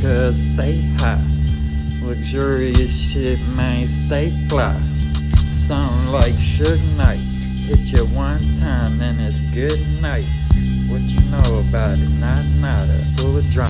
'cause they high. Luxurious shit, man, stay fly. Sound like Sugeknight. Hit you one time and it's good night. What you know about it? Not nada. Full of drama.